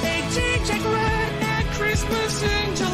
They change that Christmas in July.